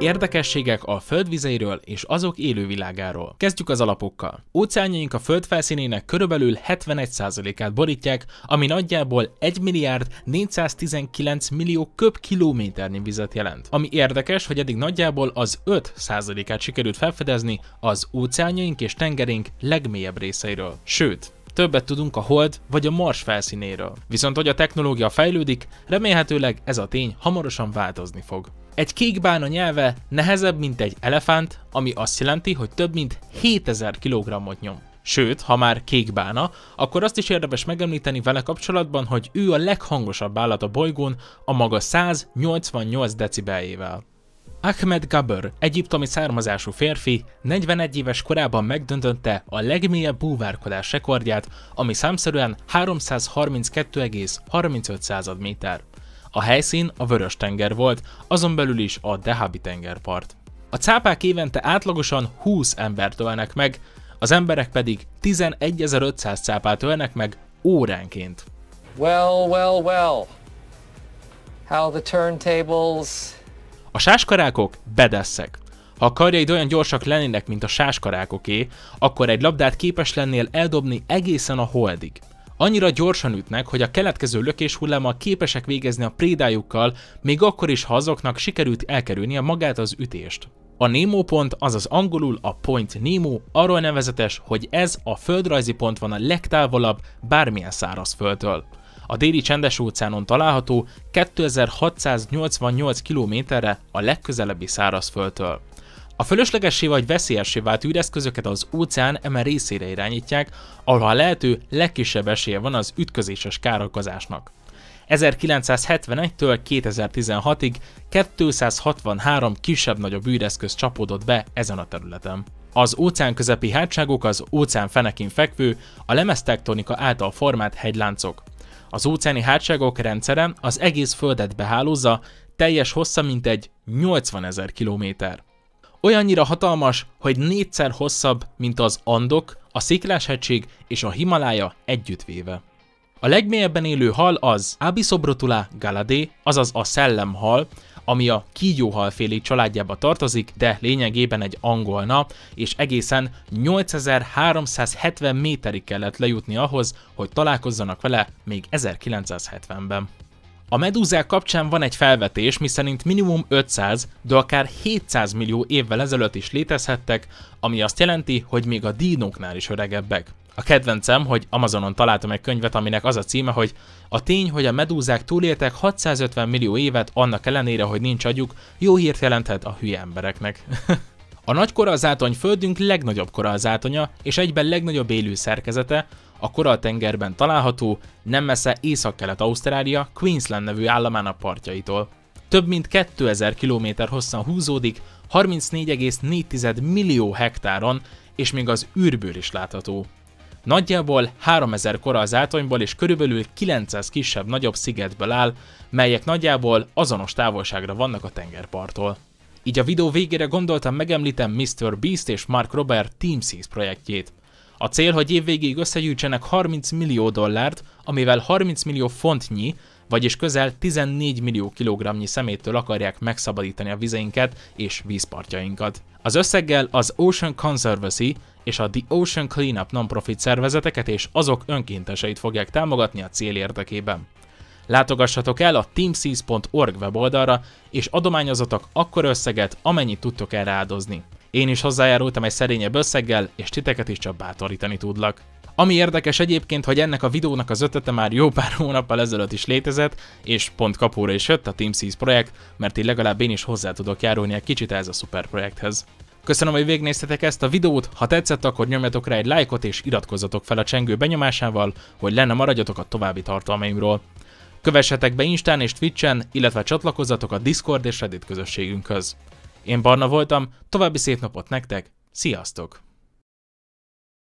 Érdekességek a földvizeiről és azok élővilágáról. Kezdjük az alapokkal. Óceánjaink a föld felszínének körülbelül 71%-át borítják, ami nagyjából 1.419 millió köbkilométernyi vizet jelent. Ami érdekes, hogy eddig nagyjából az 5%-át sikerült felfedezni az óceánjaink és tengerünk legmélyebb részeiről. Sőt, többet tudunk a Hold vagy a Mars felszínéről. Viszont hogy a technológia fejlődik, remélhetőleg ez a tény hamarosan változni fog. Egy kékbána nyelve nehezebb, mint egy elefánt, ami azt jelenti, hogy több mint 7000 kg-ot nyom. Sőt, ha már kékbána, akkor azt is érdemes megemlíteni vele kapcsolatban, hogy ő a leghangosabb állat a bolygón a maga 188 decibeljével. Ahmed Gabr, egyiptomi származású férfi, 41 éves korában megdöntötte a legmélyebb búvárkodás rekordját, ami számszerűen 332,35 méter. A helyszín a Vörös-tenger volt, azon belül is a Dehabi-tengerpart. A cápák évente átlagosan 20 embert ölnek meg, az emberek pedig 11.500 cápát ölnek meg óránként. Well, well, well. How the turntables... A sáskarákok bedesszek. Ha a karjaid olyan gyorsak lennének, mint a sáskarákoké, akkor egy labdát képes lennél eldobni egészen a Holdig. Annyira gyorsan ütnek, hogy a keletkező lökéshullámmal képesek végezni a prédájukkal, még akkor is, ha azoknak sikerült elkerülnie magát az ütést. A Nemo pont, azaz angolul a Point Nemo, arról nevezetes, hogy ez a földrajzi pont van a legtávolabb bármilyen szárazföldtől. A déli Csendes-óceánon található 2688 km-re a legközelebbi szárazföldtől. A fölöslegessé vagy veszélyessé vált űreszközöket az óceán eme részére irányítják, ahol a lehető legkisebb esélye van az ütközéses károkozásnak. 1971-től 2016-ig 263 kisebb-nagyobb űreszköz csapódott be ezen a területen. Az óceán közepi hátságok az óceán fenekén fekvő, a lemeztektonika által formált hegyláncok. Az óceáni hátságok rendszere az egész földet behálózza, teljes hossza mintegy 80.000 kilométer. Olyannyira hatalmas, hogy 4-szer hosszabb, mint az Andok, a Sziklás-hegység és a Himalája együttvéve. A legmélyebben élő hal az Abisobrotula galadé, azaz a szellemhal, ami a kígyóhalfélék családjába tartozik, de lényegében egy angolna, és egészen 8370 méterig kellett lejutni ahhoz, hogy találkozzanak vele még 1970-ben. A medúzák kapcsán van egy felvetés, miszerint minimum 500, de akár 700 millió évvel ezelőtt is létezhettek, ami azt jelenti, hogy még a dínóknál is öregebbek. A kedvencem, hogy Amazonon találtam egy könyvet, aminek az a címe, hogy a tény, hogy a medúzák túléltek 650 millió évet annak ellenére, hogy nincs agyuk, jó hírt jelenthet a hülye embereknek. A nagy korallzátony földünk legnagyobb korallzátonya és egyben legnagyobb élő szerkezete, a koralltengerben található, nem messze Észak-Kelet-Ausztrália Queensland nevű államának partjaitól. Több mint 2000 km hosszan húzódik, 34,4 millió hektáron, és még az űrből is látható. Nagyjából 3000 korallzátonyból és körülbelül 900 kisebb-nagyobb szigetből áll, melyek nagyjából azonos távolságra vannak a tengerparttól. Így a videó végére gondoltam, megemlítem MrBeast és Mark Robert Team Seas projektjét. A cél, hogy évvégéig összegyűjtsenek $30 millió, amivel 30 millió fontnyi, vagyis közel 14 millió kilogramnyi szeméttől akarják megszabadítani a vizeinket és vízpartjainkat. Az összeggel az Ocean Conservancy és a The Ocean Cleanup non-profit szervezeteket és azok önkénteseit fogják támogatni a cél érdekében. Látogassatok el a teamseas.org weboldalra, és adományozatok akkora összeget, amennyit tudtok erre áldozni. Én is hozzájárultam egy szerényebb összeggel, és titeket is csak bátorítani tudlak. Ami érdekes egyébként, hogy ennek a videónak az ötlete már jó pár hónappal ezelőtt is létezett, és pont kapóra is jött a Team Seas projekt, mert így legalább én is hozzá tudok járulni egy kicsit ez a szuper projekthez. Köszönöm, hogy végignéztetek ezt a videót, ha tetszett, akkor nyomjatok rá egy lájkot és iratkozzatok fel a csengő benyomásával, hogy lenne maradjatok a további tartalmaimról. Kövessetek be Instán és Twitchen, illetve csatlakozzatok a Discord és Reddit közösségünkhöz. Én Barna voltam, további szép napot nektek, sziasztok!